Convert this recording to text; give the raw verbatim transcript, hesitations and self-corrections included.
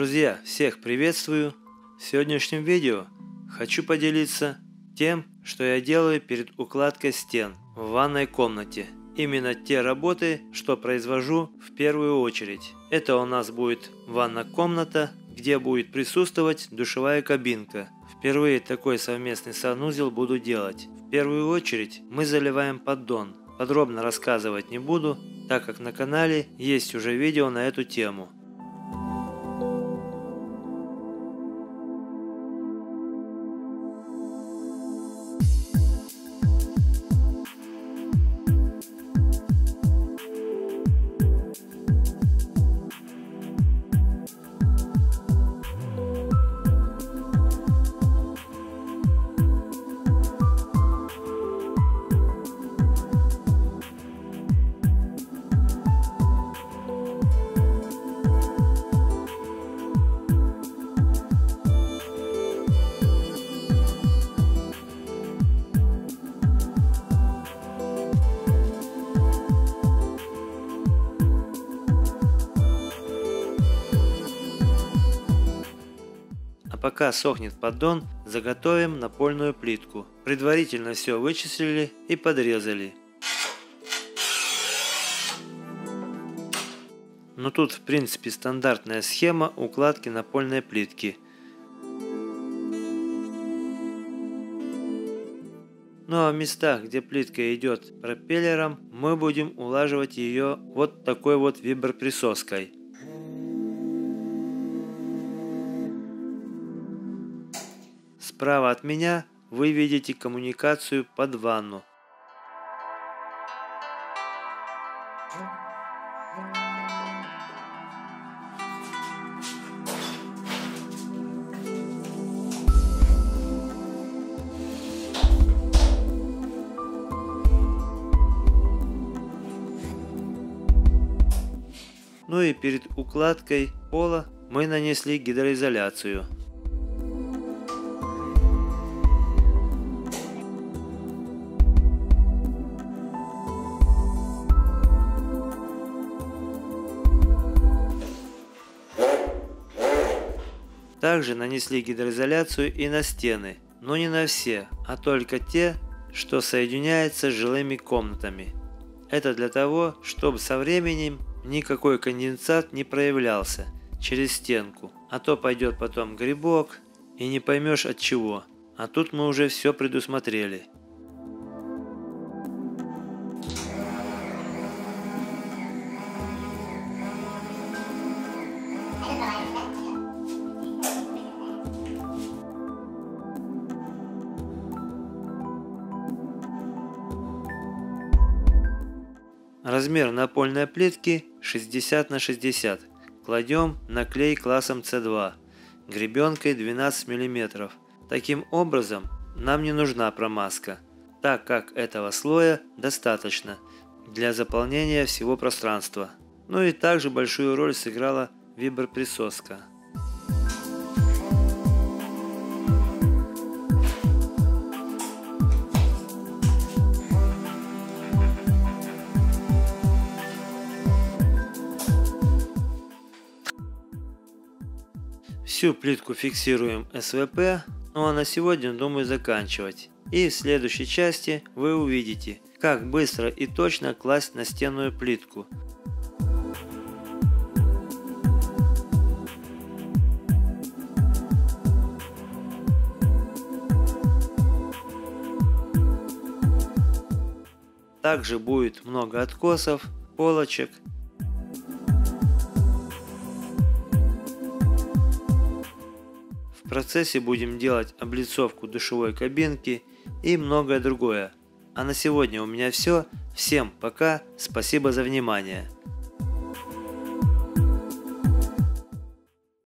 Друзья, всех приветствую! В сегодняшнем видео хочу поделиться тем, что я делаю перед укладкой стен в ванной комнате. Именно те работы, что произвожу в первую очередь. Это у нас будет ванная комната, где будет присутствовать душевая кабинка. Впервые такой совместный санузел буду делать. В первую очередь мы заливаем поддон. Подробно рассказывать не буду, так как на канале есть уже видео на эту тему. Пока сохнет поддон, заготовим напольную плитку. Предварительно все вычислили и подрезали. Но тут в принципе стандартная схема укладки напольной плитки. Ну а в местах, где плитка идет пропеллером, мы будем улаживать ее вот такой вот виброприсоской. Справа от меня вы видите коммуникацию под ванну. Ну и перед укладкой пола мы нанесли гидроизоляцию. Также нанесли гидроизоляцию и на стены, но не на все, а только те, что соединяются с жилыми комнатами. Это для того, чтобы со временем никакой конденсат не проявлялся через стенку, а то пойдет потом грибок и не поймешь от чего, а тут мы уже все предусмотрели. Размер напольной плитки шестьдесят на шестьдесят. Кладем на клей классом цэ два, гребенкой двенадцать миллиметров. Таким образом нам не нужна промазка, так как этого слоя достаточно для заполнения всего пространства. Ну и также большую роль сыграла виброприсоска. Всю плитку фиксируем эс вэ пэ, ну а на сегодня думаю заканчивать. И в следующей части вы увидите, как быстро и точно класть настенную плитку. Также будет много откосов, полочек. В процессе будем делать облицовку душевой кабинки и многое другое. А на сегодня у меня все. Всем пока, спасибо за внимание.